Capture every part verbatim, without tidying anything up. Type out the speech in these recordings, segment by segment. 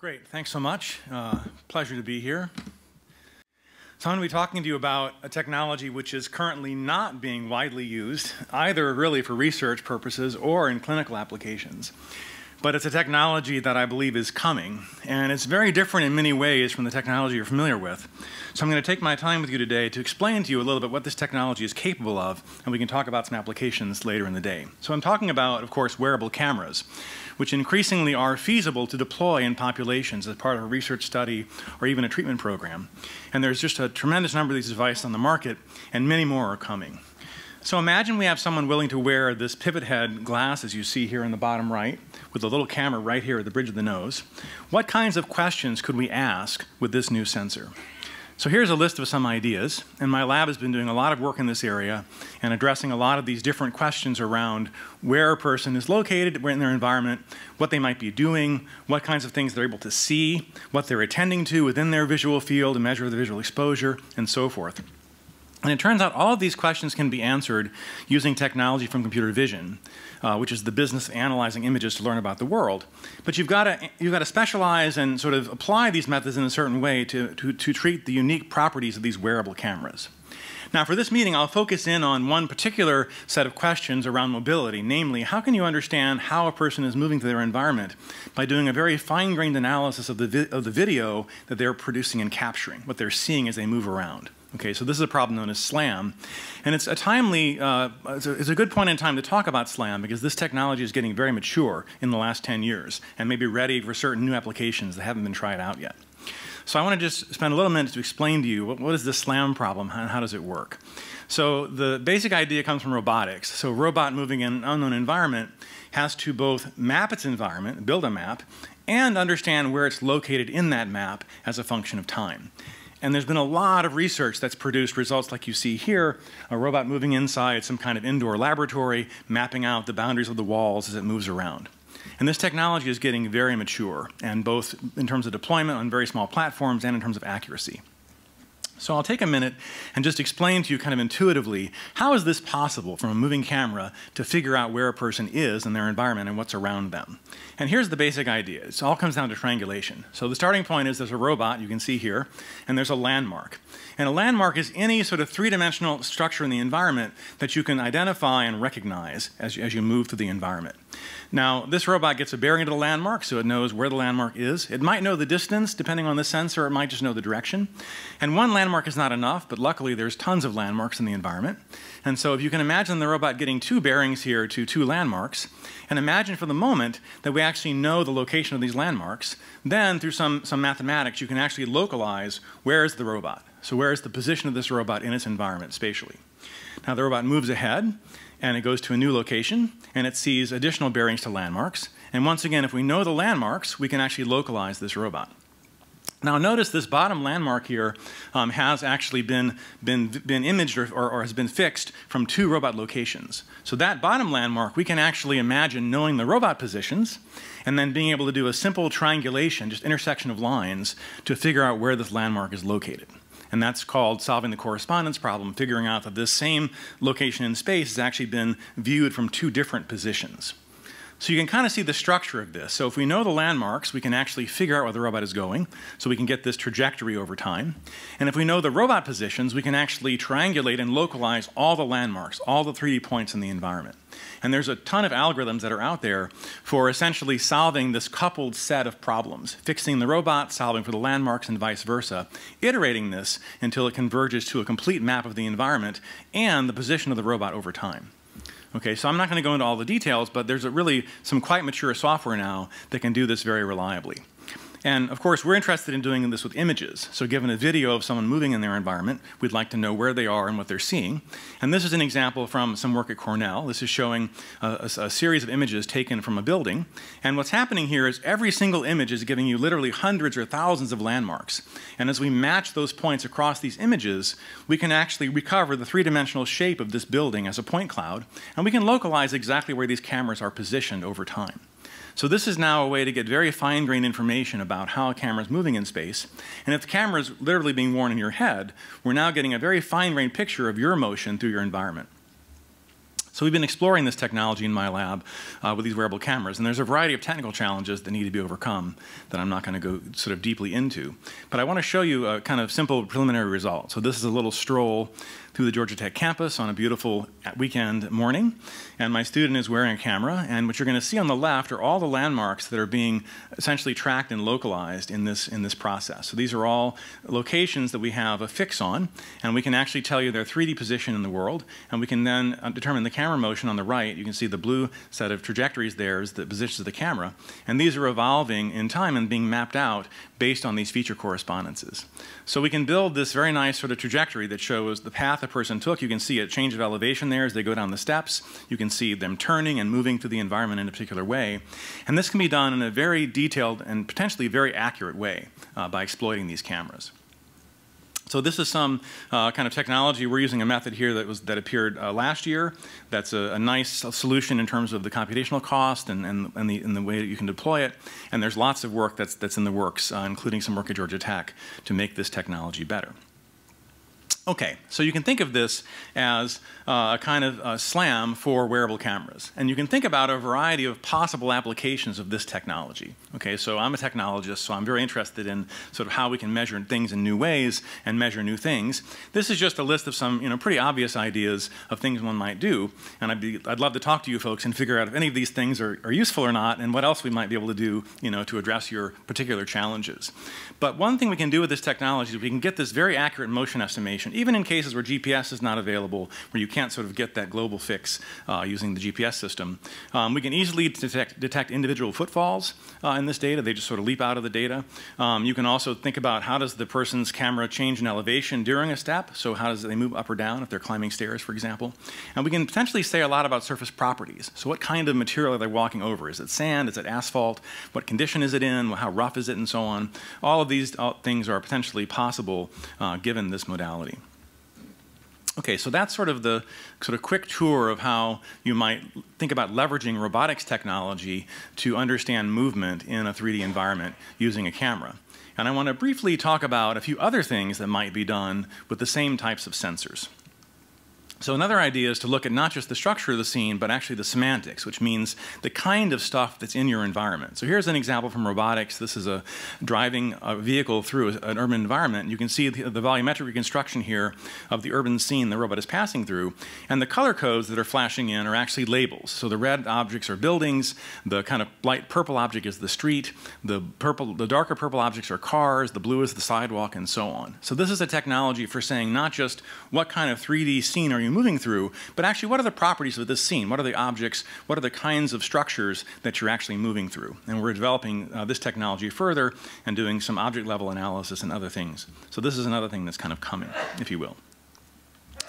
Great, thanks so much. Uh, pleasure to be here. So I'm going to be talking to you about a technology which is currently not being widely used, either really for research purposes or in clinical applications. But it's a technology that I believe is coming, and it's very different in many ways from the technology you're familiar with. So I'm going to take my time with you today to explain to you a little bit what this technology is capable of, and we can talk about some applications later in the day. So I'm talking about, of course, wearable cameras, which increasingly are feasible to deploy in populations as part of a research study or even a treatment program. And there's just a tremendous number of these devices on the market, and many more are coming. So imagine we have someone willing to wear this pivot head glass, as you see here in the bottom right, with a little camera right here at the bridge of the nose. What kinds of questions could we ask with this new sensor? So here's a list of some ideas, and my lab has been doing a lot of work in this area and addressing a lot of these different questions around where a person is located in their environment, what they might be doing, what kinds of things they're able to see, what they're attending to within their visual field, a measure of the visual exposure, and so forth. And it turns out all of these questions can be answered using technology from computer vision, uh, which is the business of analyzing images to learn about the world. But you've got to, you've got to specialize and sort of apply these methods in a certain way to, to, to treat the unique properties of these wearable cameras. Now, for this meeting, I'll focus in on one particular set of questions around mobility, namely, how can you understand how a person is moving through their environment by doing a very fine-grained analysis of the, vi of the video that they're producing and capturing, what they're seeing as they move around. Okay, so this is a problem known as SLAM, and it's a timely, uh, it's, a, it's a good point in time to talk about SLAM because this technology is getting very mature in the last ten years and may be ready for certain new applications that haven't been tried out yet. So I want to just spend a little minute to explain to you what, what is the SLAM problem and how does it work. So the basic idea comes from robotics. So a robot moving in an unknown environment has to both map its environment, build a map, and understand where it's located in that map as a function of time. And there's been a lot of research that's produced results like you see here, a robot moving inside some kind of indoor laboratory, mapping out the boundaries of the walls as it moves around. And this technology is getting very mature, and both in terms of deployment on very small platforms and in terms of accuracy. So I'll take a minute and just explain to you kind of intuitively, how is this possible from a moving camera to figure out where a person is in their environment and what's around them? And here's the basic idea. It all comes down to triangulation. So the starting point is there's a robot, you can see here, and there's a landmark. And a landmark is any sort of three-dimensional structure in the environment that you can identify and recognize as you, as you move through the environment. Now, this robot gets a bearing to the landmark, so it knows where the landmark is. It might know the distance, depending on the sensor, it might just know the direction. And one landmark Landmark is not enough, but luckily there's tons of landmarks in the environment. And so if you can imagine the robot getting two bearings here to two landmarks, and imagine for the moment that we actually know the location of these landmarks, then through some, some mathematics you can actually localize where is the robot. So where is the position of this robot in its environment spatially? Now the robot moves ahead, and it goes to a new location, and it sees additional bearings to landmarks. And once again, if we know the landmarks, we can actually localize this robot. Now notice this bottom landmark here um, has actually been, been, been imaged or, or, or has been fixed from two robot locations. So that bottom landmark, we can actually imagine knowing the robot positions and then being able to do a simple triangulation, just intersection of lines, to figure out where this landmark is located. And that's called solving the correspondence problem, figuring out that this same location in space has actually been viewed from two different positions. So you can kind of see the structure of this. So if we know the landmarks, we can actually figure out where the robot is going, so we can get this trajectory over time. And if we know the robot positions, we can actually triangulate and localize all the landmarks, all the three D points in the environment. And there's a ton of algorithms that are out there for essentially solving this coupled set of problems, fixing the robot, solving for the landmarks, and vice versa, iterating this until it converges to a complete map of the environment and the position of the robot over time. Okay, so I'm not going to go into all the details, but there's a really some quite mature software now that can do this very reliably. And of course, we're interested in doing this with images. So given a video of someone moving in their environment, we'd like to know where they are and what they're seeing. And this is an example from some work at Cornell. This is showing a, a, a series of images taken from a building. And what's happening here is every single image is giving you literally hundreds or thousands of landmarks. And as we match those points across these images, we can actually recover the three-dimensional shape of this building as a point cloud. And we can localize exactly where these cameras are positioned over time. So this is now a way to get very fine-grained information about how a camera is moving in space. And if the camera is literally being worn in your head, we're now getting a very fine-grained picture of your motion through your environment. So we've been exploring this technology in my lab uh, with these wearable cameras, and there's a variety of technical challenges that need to be overcome that I'm not going to go sort of deeply into. But I want to show you a kind of simple preliminary result. So this is a little stroll through the Georgia Tech campus on a beautiful weekend morning, and my student is wearing a camera, and what you're going to see on the left are all the landmarks that are being essentially tracked and localized in this, in this process. So these are all locations that we have a fix on, and we can actually tell you their three D position in the world, and we can then uh, determine the camera motion on the right. You can see the blue set of trajectories there is the positions of the camera, and these are evolving in time and being mapped out based on these feature correspondences. So we can build this very nice sort of trajectory that shows the path a person took. You can see a change of elevation there as they go down the steps. You can see them turning and moving through the environment in a particular way, and this can be done in a very detailed and potentially very accurate way uh, by exploiting these cameras. So this is some uh, kind of technology. We're using a method here that, was, that appeared uh, last year. That's a, a nice solution in terms of the computational cost and, and, and, the, and the way that you can deploy it. And there's lots of work that's, that's in the works, uh, including some work at Georgia Tech, to make this technology better. Okay, so you can think of this as uh, a kind of uh, SLAM for wearable cameras. And you can think about a variety of possible applications of this technology. Okay, so I'm a technologist, so I'm very interested in sort of how we can measure things in new ways and measure new things. This is just a list of some, you know, pretty obvious ideas of things one might do. And I'd, be, I'd love to talk to you folks and figure out if any of these things are, are useful or not, and what else we might be able to do, you know, to address your particular challenges. But one thing we can do with this technology is we can get this very accurate motion estimation, even in cases where G P S is not available, where you can't sort of get that global fix uh, using the G P S system. Um, we can easily detect, detect individual footfalls uh, in this data. They just sort of leap out of the data. Um, you can also think about how does the person's camera change in elevation during a step, so how does they move up or down if they're climbing stairs, for example. And we can potentially say a lot about surface properties. So what kind of material are they walking over? Is it sand? Is it asphalt? What condition is it in? How rough is it? And so on. All of these things are potentially possible uh, given this modality. Okay, so that's sort of the sort of quick tour of how you might think about leveraging robotics technology to understand movement in a three D environment using a camera. And I want to briefly talk about a few other things that might be done with the same types of sensors. So another idea is to look at not just the structure of the scene, but actually the semantics, which means the kind of stuff that's in your environment. So here's an example from robotics. This is a driving a vehicle through an urban environment. You can see the, the volumetric reconstruction here of the urban scene the robot is passing through. And the color codes that are flashing in are actually labels. So the red objects are buildings. The kind of light purple object is the street. The, purple, the darker purple objects are cars. The blue is the sidewalk, and so on. So this is a technology for saying not just what kind of three D scene are you moving through, but actually what are the properties of this scene? What are the objects? What are the kinds of structures that you're actually moving through? And we're developing uh, this technology further and doing some object level analysis and other things. So this is another thing that's kind of coming, if you will.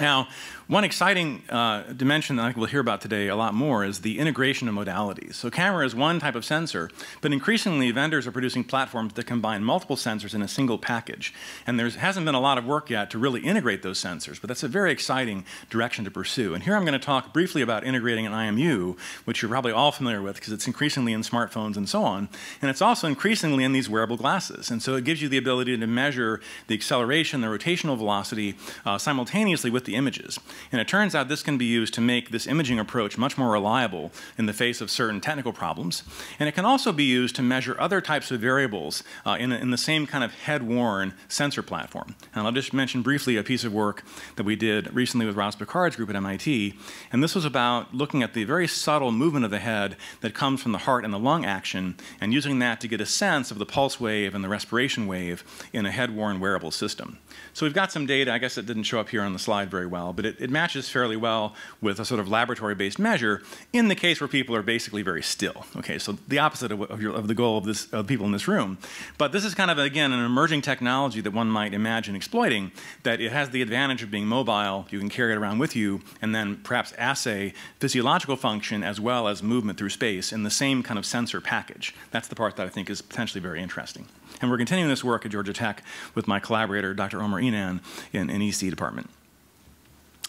Now, one exciting uh, dimension that I think we'll hear about today a lot more is the integration of modalities. So camera is one type of sensor, but increasingly vendors are producing platforms that combine multiple sensors in a single package. And there hasn't been a lot of work yet to really integrate those sensors, but that's a very exciting direction to pursue. And here I'm going to talk briefly about integrating an I M U, which you're probably all familiar with because it's increasingly in smartphones and so on. And it's also increasingly in these wearable glasses. And so it gives you the ability to measure the acceleration, the rotational velocity uh, simultaneously with the images. And it turns out this can be used to make this imaging approach much more reliable in the face of certain technical problems. And it can also be used to measure other types of variables uh, in, a, in the same kind of head-worn sensor platform. And I'll just mention briefly a piece of work that we did recently with Ross Picard's group at M I T. And this was about looking at the very subtle movement of the head that comes from the heart and the lung action, and using that to get a sense of the pulse wave and the respiration wave in a head-worn wearable system. So we've got some data. I guess it didn't show up here on the slide very well, but it, it matches fairly well with a sort of laboratory-based measure in the case where people are basically very still. Okay, so the opposite of, of, your, of the goal of, this, of people in this room. But this is kind of, again, an emerging technology that one might imagine exploiting, that it has the advantage of being mobile. You can carry it around with you, and then perhaps assay physiological function as well as movement through space in the same kind of sensor package. That's the part that I think is potentially very interesting. And we're continuing this work at Georgia Tech with my collaborator, Doctor Omar Inan, in an E C department.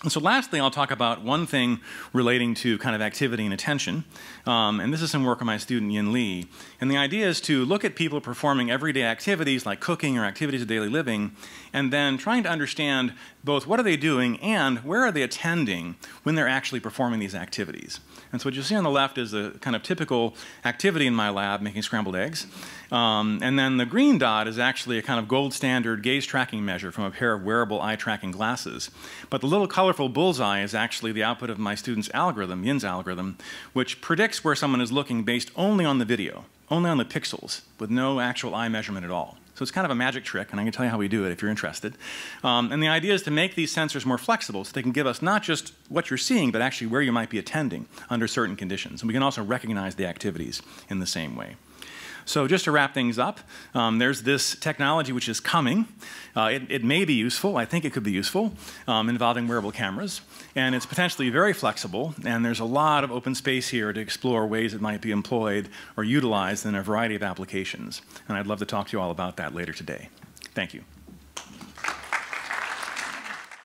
And so lastly, I'll talk about one thing relating to kind of activity and attention. Um, and this is some work of my student, Yin Li. And the idea is to look at people performing everyday activities like cooking or activities of daily living, and then trying to understand both what are they doing and where are they attending when they're actually performing these activities. And so what you see on the left is the kind of typical activity in my lab, making scrambled eggs. Um, and then the green dot is actually a kind of gold standard gaze tracking measure from a pair of wearable eye tracking glasses. But the little colorful bullseye is actually the output of my student's algorithm, Yin's algorithm, which predicts where someone is looking based only on the video, only on the pixels, with no actual eye measurement at all. So it's kind of a magic trick, and I can tell you how we do it if you're interested. Um, and the idea is to make these sensors more flexible so they can give us not just what you're seeing, but actually where you might be attending under certain conditions. And we can also recognize the activities in the same way. So just to wrap things up, um, there's this technology which is coming. Uh, it, it may be useful. I think it could be useful, um, involving wearable cameras. And it's potentially very flexible. And there's a lot of open space here to explore ways it might be employed or utilized in a variety of applications. And I'd love to talk to you all about that later today. Thank you.